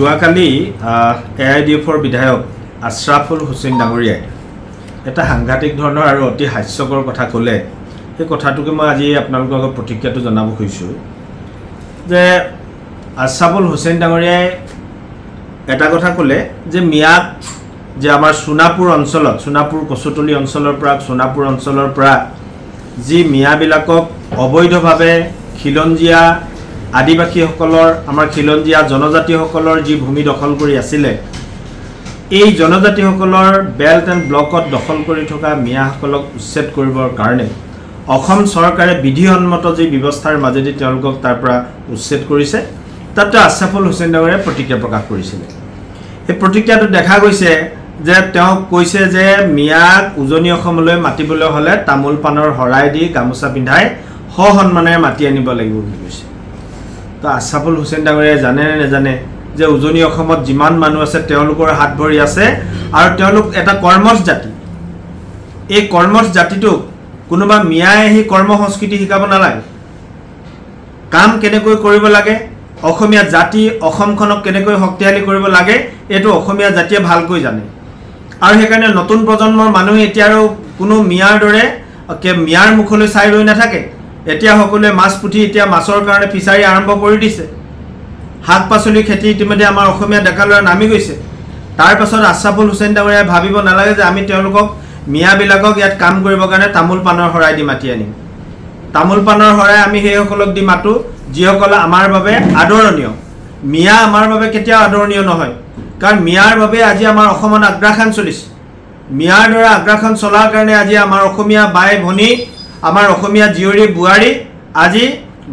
যোৱাকালি AIDFৰ বিধায়ক আশ্ৰাফুল হুছেইন ডাঙৰীয়াই এটা সাংঘাতিক ধৰণৰ আৰু অতি হাস্যকৰ কথা ক'লে। সেই কথাটোকে মই আজি আপোনালোকৰ আগত প্ৰতিক্ৰিয়াটো জনাব খুজিছোঁ যে আশ্ৰাফুল হুছেইন ডাঙৰীয়াই এটা কথা ক'লে যে মিয়াক যে আমাৰ সোণাপুৰ অঞ্চলত, সোণাপুৰ কচুতলি অঞ্চলৰ পৰা, সোণাপুৰ অঞ্চলৰ পৰা যি মিয়াবিলাকক অবৈধভাৱে খিলঞ্জীয়া আদিবাসীসকলৰ, আমাৰ খিলঞ্জীয়া জনজাতিসকলৰ যি ভূমি দখল কৰি আছিলে, এই জনজাতিসকলৰ বেল্ট এণ্ড ব্লকত দখল কৰি থকা মিয়াসকলক উচ্ছেদ কৰিবৰ কাৰণে অসম চৰকাৰে বিধিসন্মত যি ব্যৱস্থাৰ মাজেদি তেওঁলোকক তাৰ পৰা উচ্ছেদ কৰিছে, তাতে আশ্ৰাফুল হুছেইন ডাঙৰীয়াই প্ৰতিক্ৰিয়া প্ৰকাশ কৰিছিলে। এই প্ৰতিক্ৰিয়াটো দেখা গৈছে যে তেওঁ কৈছে যে মিয়াক উজনি অসমলৈ মাতিবলৈ হ'লে তামোল পাণৰ শৰাই দি গামোচা পিন্ধাই সসন্মানেৰে মাতি আনিব লাগিব বুলি কৈছে। তো আশ্ৰাফুল হুছেইন ডাঙৰীয়াই জানে নে নেজানে যে উজনি অসমত যিমান মানুহ আছে তেওঁলোকৰ হাত ভৰি আছে আৰু তেওঁলোক এটা কৰ্মঠ জাতি। এই কৰ্মঠ জাতিটোক কোনোবা মিয়াই আহি কৰ্ম সংস্কৃতি শিকাব নালাগে। কাম কেনেকৈ কৰিব লাগে, অসমীয়া জাতি অসমখনক কেনেকৈ শক্তিশালী কৰিব লাগে, এইটো অসমীয়া জাতিয়ে ভালকৈ জানে। আৰু সেইকাৰণে নতুন প্ৰজন্মৰ মানুহে এতিয়া আৰু কোনো মিয়াৰ দৰে মিয়াৰ মুখলৈ চাই ৰৈ নাথাকে। এতিয়া সকলোৱে মাছ পুঠি, এতিয়া মাছৰ কাৰণে ফিচাৰী আৰম্ভ কৰি দিছে। শাক পাচলি খেতি ইতিমধ্যে আমাৰ অসমীয়া ডেকা ল'ৰা নামি গৈছে। তাৰ পাছত আশ্ৰাফুল হুছেইন ডাঙৰীয়াই ভাবিব নালাগে যে আমি তেওঁলোকক, মিয়াবিলাকক ইয়াত কাম কৰিবৰ কাৰণে তামোল পাণৰ শৰাই দি মাতি আনিম। তামোল পাণৰ শৰাই আমি সেইসকলক দি মাতোঁ যিসকল আমাৰ বাবে আদৰণীয়। মিয়া আমাৰ বাবে কেতিয়াও আদৰণীয় নহয়, কাৰণ মিয়াৰ বাবে আজি আমাৰ অসমত আগ্ৰাসন চলিছে। মিয়াৰ দ্বাৰা আগ্ৰাসন চলাৰ কাৰণে আজি আমাৰ অসমীয়া বাই ভনী, আমাৰ অসমীয়া জীয়ৰী বোৱাৰী আজি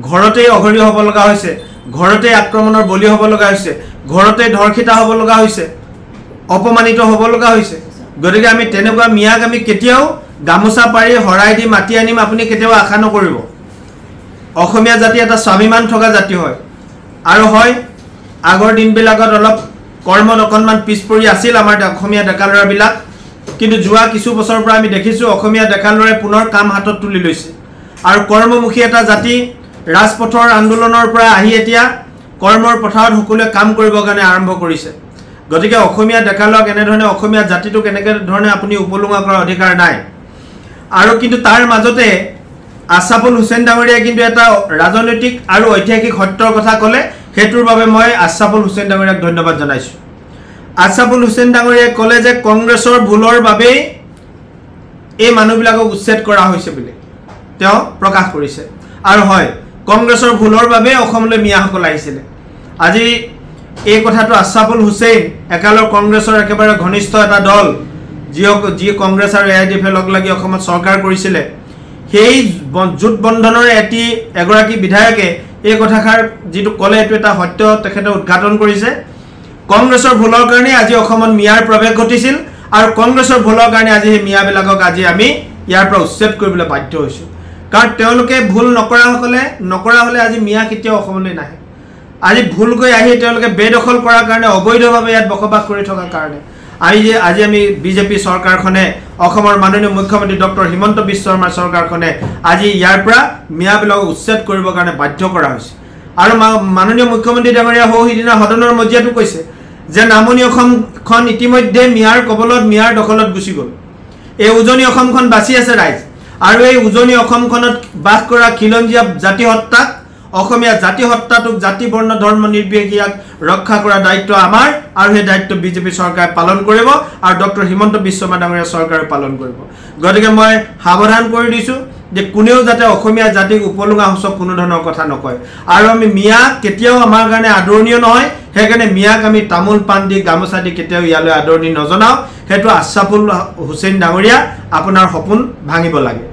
ঘৰতেই অঘৰী হ'ব লগা হৈছে, ঘৰতেই আক্ৰমণৰ বলি হ'ব লগা হৈছে, ঘৰতেই ধৰ্ষিতা হ'ব লগা হৈছে, অপমানিত হ'ব লগা হৈছে। গতিকে আমি তেনেকুৱা মিয়াক আমি কেতিয়াও গামোচা পাৰি শৰাই দি মাতি আনিম আপুনি কেতিয়াও আশা নকৰিব। অসমীয়া জাতি এটা স্বাভিমান থকা জাতি হয়, আৰু হয় আগৰ দিনবিলাকত অলপ কৰ্মত অকণমান পিছ পৰি আছিল আমাৰ অসমীয়া ডেকা ল'ৰাবিলাক, কিন্তু যোৱা কিছু বছৰৰ পৰা আমি দেখিছোঁ অসমীয়া ডেকা ল'ৰাই পুনৰ কাম হাতত তুলি লৈছে আৰু কৰ্মমুখী এটা জাতি ৰাজপথৰ আন্দোলনৰ পৰা আহি এতিয়া কৰ্মৰ পথাৰত সকলোৱে কাম কৰিবৰ কাৰণে আৰম্ভ কৰিছে। গতিকে অসমীয়া ডেকা ল'ৰাক এনেধৰণে, অসমীয়া জাতিটোক এনেধৰণে আপুনি উপলুঙা কৰাৰ অধিকাৰ নাই। আৰু কিন্তু তাৰ মাজতে আশ্ৰাফুল হুছেইন ডাঙৰীয়াই কিন্তু এটা ৰাজনৈতিক আৰু ঐতিহাসিক সত্যৰ কথা ক'লে। সেইটোৰ বাবে মই আশ্ৰাফুল হুছেইন ডাঙৰীয়াক ধন্যবাদ জনাইছোঁ। আশ্ৰাফুল হুছেইন ডাঙৰীয়াই ক'লে যে কংগ্ৰেছৰ ভুলৰ বাবেই এই মানুহবিলাকক উচ্ছেদ কৰা হৈছে বুলি তেওঁ প্ৰকাশ কৰিছে। আৰু হয়, কংগ্ৰেছৰ ভুলৰ বাবে অসমলৈ মিয়াসকল আহিছিলে। আজি এই কথাটো আশ্ৰাফুল হুছেইন একালৰ কংগ্ৰেছৰ একেবাৰে ঘনিষ্ঠ এটা দল, যি কংগ্ৰেছ আৰু AIDF লগ লাগি অসমত চৰকাৰ কৰিছিলে, সেই জোট বন্ধনৰ এগৰাকী বিধায়কে এই কথাষাৰ যিটো ক'লে এইটো এটা সত্য তেখেতে উদঘাটন কৰিছে। কংগ্ৰেছৰ ভুলৰ কাৰণে আজি অসমত মিয়াৰ প্ৰৱেশ ঘটিছিল আৰু কংগ্ৰেছৰ ভুলৰ কাৰণে আজি সেই মিয়াবিলাকক আজি আমি ইয়াৰ পৰা উচ্ছেদ কৰিবলৈ বাধ্য হৈছোঁ, কাৰণ তেওঁলোকে ভুল নকৰা হ'লে আজি মিয়া কেতিয়াও অসমলৈ নাহে। আজি ভুলকৈ আহি তেওঁলোকে বেদখল কৰাৰ কাৰণে, অবৈধভাৱে ইয়াত বসবাস কৰি থকাৰ কাৰণে আজি আমি BJP চৰকাৰখনে, অসমৰ মাননীয় মুখ্যমন্ত্ৰী ডক্টৰ হিমন্ত বিশ্ব শৰ্মাৰ চৰকাৰখনে আজি ইয়াৰ পৰা মিয়াবিলাকক উচ্ছেদ কৰিবৰ কাৰণে বাধ্য কৰা হৈছে। আৰু মাননীয় মুখ্যমন্ত্ৰী ডাঙৰীয়া সিদিনা সদনৰ মজিয়াটো কৈছে যে নামনি অসমখন ইতিমধ্যে মিয়াৰ কবলত, মিয়াৰ দখলত গুচি গ'ল। এই উজনি অসমখন বাচি আছে ৰাইজ, আৰু এই উজনি অসমখনত বাস কৰা খিলঞ্জীয়া জাতিসত্তাক, অসমীয়া জাতিসত্তাটোক, জাতি বৰ্ণ ধৰ্ম নিৰ্বিশেষে ইয়াক ৰক্ষা কৰাৰ দায়িত্ব আমাৰ, আৰু সেই দায়িত্ব BJP চৰকাৰে পালন কৰিব আৰু ডক্টৰ হিমন্ত বিশ্ব শৰ্মা ডাঙৰীয়া চৰকাৰে পালন কৰিব। গতিকে মই সাৱধান কৰি দিছোঁ যে কোনেও যাতে অসমীয়া জাতিক উপলুঙা সূচক কোনো ধৰণৰ কথা নকয়। আৰু আমি মিয়া কেতিয়াও আমাৰ কাৰণে আদৰণীয় নহয়, সেইকাৰণে মিয়াক আমি তামোল পাণ দি, গামোচা দি কেতিয়াও ইয়ালৈ আদৰণি নজনাওঁ। সেইটো আশ্ৰাফুল হুছেইন ডাঙৰীয়া আপোনাৰ সপোন ভাঙিব লাগে।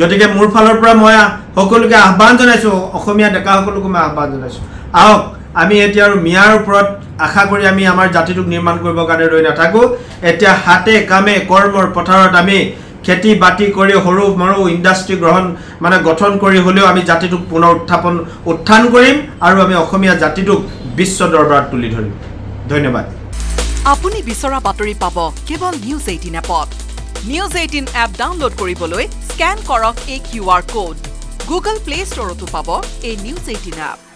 গতিকে মোৰ ফালৰ পৰা মই সকলোকে আহ্বান জনাইছোঁ, অসমীয়া ডেকাসকলকো মই আহ্বান জনাইছোঁ, আহক আমি এতিয়া আৰু মিয়াৰ ওপৰত আশা কৰি আমি আমাৰ জাতিটোক নিৰ্মাণ কৰিবৰ কাৰণে ৰৈ নাথাকোঁ। এতিয়া হাতে কামে কৰ্মৰ পথাৰত আমি খেতি বাতি কৰি সৰু মৰু ইণ্ডাষ্ট্ৰী গঠন কৰি হ'লেও আমি জাতিটোক পুনৰ উত্থান কৰিম আৰু আমি অসমীয়া জাতিটোক বিশ্ব দৰবাৰত তুলি ধৰিম। ধন্যবাদ। আপুনি বিচৰা বাতৰি পাব কেৱল News18 এপত। News18 এপ ডাউনলোড কৰিবলৈ স্কেন কৰক এই QR কোড। Google Play Storeতো পাব এই News18 এপ।